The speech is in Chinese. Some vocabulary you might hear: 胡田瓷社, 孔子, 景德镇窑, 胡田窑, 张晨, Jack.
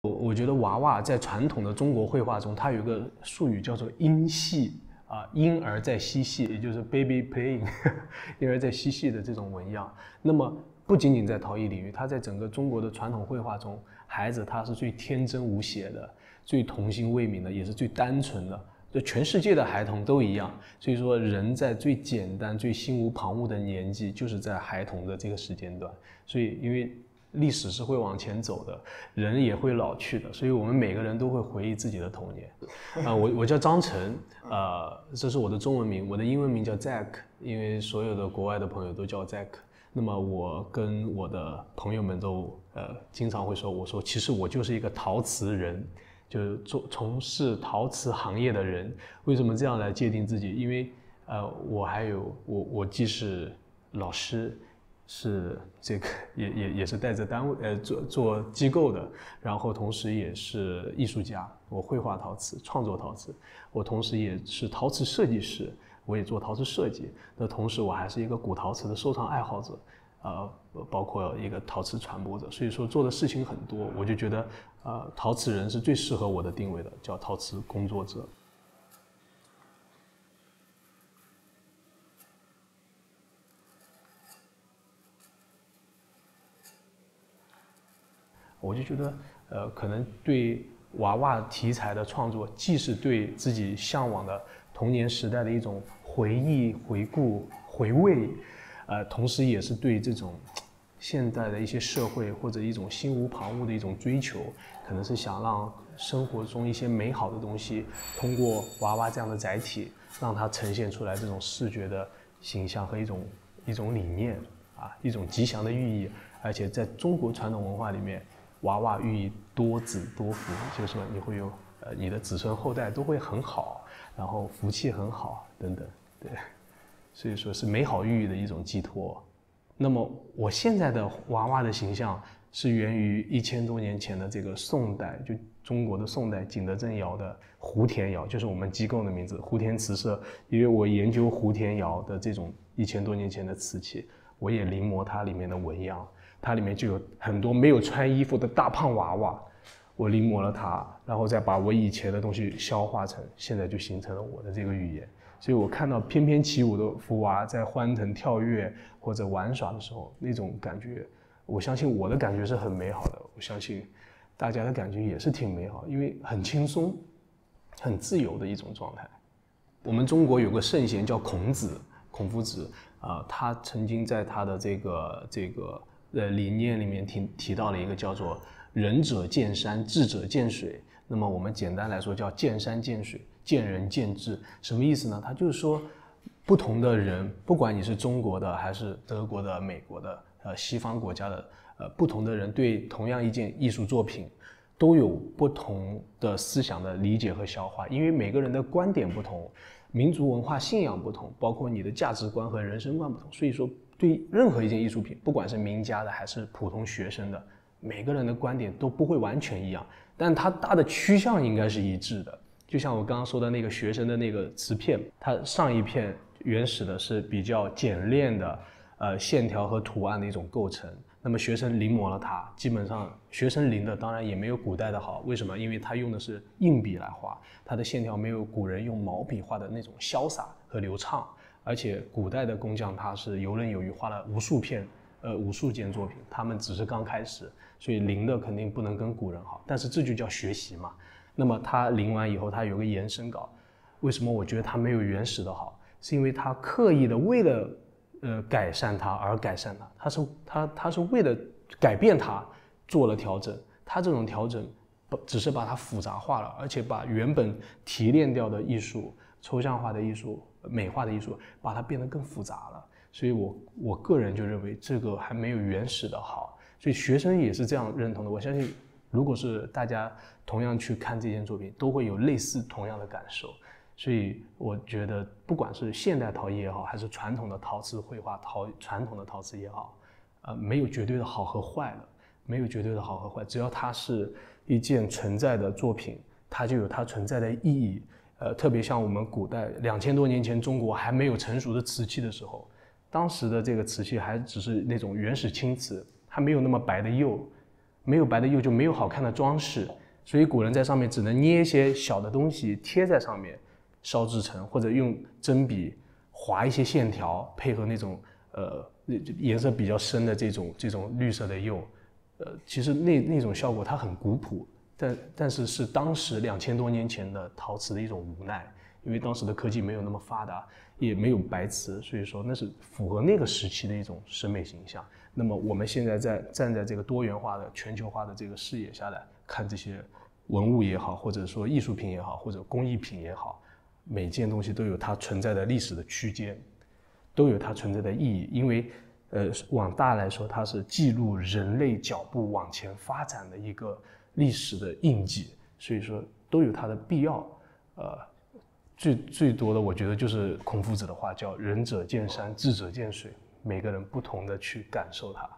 我觉得娃娃在传统的中国绘画中，它有一个术语叫做婴戏啊，婴儿在嬉戏，也就是 baby playing， 婴儿在嬉戏的这种纹样。那么不仅仅在陶艺领域，它在整个中国的传统绘画中，孩子他是最天真无邪的，最童心未泯的，也是最单纯的。 就全世界的孩童都一样，所以说人在最简单、最心无旁骛的年纪，就是在孩童的这个时间段。所以，因为历史是会往前走的，人也会老去的，所以我们每个人都会回忆自己的童年。我叫张晨，这是我的中文名，我的英文名叫 Jack， 因为所有的国外的朋友都叫 Jack。那么我跟我的朋友们都经常会说，我说其实我就是一个陶瓷人。 就是从事陶瓷行业的人，为什么这样来界定自己？因为我既是老师，是这个也是带着单位做机构的，然后同时也是艺术家，我绘画陶瓷，创作陶瓷，我同时也是陶瓷设计师，我也做陶瓷设计。那同时我还是一个古陶瓷的收藏爱好者。 包括一个陶瓷传播者，所以说做的事情很多，我就觉得，陶瓷人是最适合我的定位的，叫陶瓷工作者。我就觉得，可能对娃娃题材的创作，既是对自己向往的童年时代的一种回忆、回顾、回味。 同时也是对这种现代的一些社会或者一种心无旁骛的一种追求，可能是想让生活中一些美好的东西，通过娃娃这样的载体，让它呈现出来这种视觉的形象和一种理念啊，一种吉祥的寓意。而且在中国传统文化里面，娃娃寓意多子多福，就是说你会有你的子孙后代都会很好，然后福气很好等等，对。 所以说是美好寓意的一种寄托。那么我现在的娃娃的形象是源于1000多年前的这个宋代，就中国的宋代景德镇窑的胡田窑，就是我们机构的名字胡田瓷社。因为我研究胡田窑的这种1000多年前的瓷器，我也临摹它里面的纹样，它里面就有很多没有穿衣服的大胖娃娃，我临摹了它，然后再把我以前的东西消化成，现在就形成了我的这个语言。 所以我看到翩翩起舞的福娃在欢腾跳跃或者玩耍的时候，那种感觉，我相信我的感觉是很美好的。我相信大家的感觉也是挺美好，因为很轻松、很自由的一种状态。我们中国有个圣贤叫孔子，孔夫子他曾经在他的这个理念里面提到了一个叫做“仁者见山，智者见水”。那么我们简单来说叫“见山见水”。 见仁见智，什么意思呢？他就是说，不同的人，不管你是中国的还是德国的、美国的，西方国家的，不同的人对同样一件艺术作品，都有不同的思想的理解和消化，因为每个人的观点不同，民族文化信仰不同，包括你的价值观和人生观不同，所以说对任何一件艺术品，不管是名家的还是普通学生的，每个人的观点都不会完全一样，但它大的趋向应该是一致的。 就像我刚刚说的那个学生的那个瓷片，它上一片原始的是比较简练的，线条和图案的一种构成。那么学生临摹了它，基本上学生临的当然也没有古代的好。为什么？因为它用的是硬笔来画，它的线条没有古人用毛笔画的那种潇洒和流畅。而且古代的工匠他是游刃有余，画了无数件作品，他们只是刚开始，所以临的肯定不能跟古人好。但是这就叫学习嘛。 那么他临完以后，他有个延伸稿。为什么我觉得他没有原始的好？是因为他刻意的为了改善它而改善它，他是为了改变它做了调整。他这种调整只是把它复杂化了，而且把原本提炼掉的艺术、抽象化的艺术、美化的艺术，把它变得更复杂了。所以我个人就认为这个还没有原始的好。所以学生也是这样认同的。我相信。 如果是大家同样去看这件作品，都会有类似同样的感受，所以我觉得，不管是现代陶艺也好，还是传统的陶瓷绘画、传统的陶瓷也好，没有绝对的好和坏的，没有绝对的好和坏，只要它是一件存在的作品，它就有它存在的意义。特别像我们古代2000多年前中国还没有成熟的瓷器的时候，当时的这个瓷器还只是那种原始青瓷，还没有那么白的釉。没有白的釉就没有好看的装饰，所以古人在上面只能捏一些小的东西贴在上面，烧制成，或者用针笔划一些线条，配合那种颜色比较深的这种绿色的釉，其实那种效果它很古朴，但是是当时2000多年前的陶瓷的一种无奈，因为当时的科技没有那么发达，也没有白瓷，所以说那是符合那个时期的一种审美形象。那么我们现在站在这个多元化的、全球化的这个视野下来看这些文物也好，或者说艺术品也好，或者工艺品也好，每件东西都有它存在的历史的区间，都有它存在的意义。因为，往大来说，它是记录人类脚步往前发展的一个历史的印记，所以说都有它的必要。最多的，我觉得就是孔夫子的话叫“仁者见山，智者见水”。每个人不同的去感受它。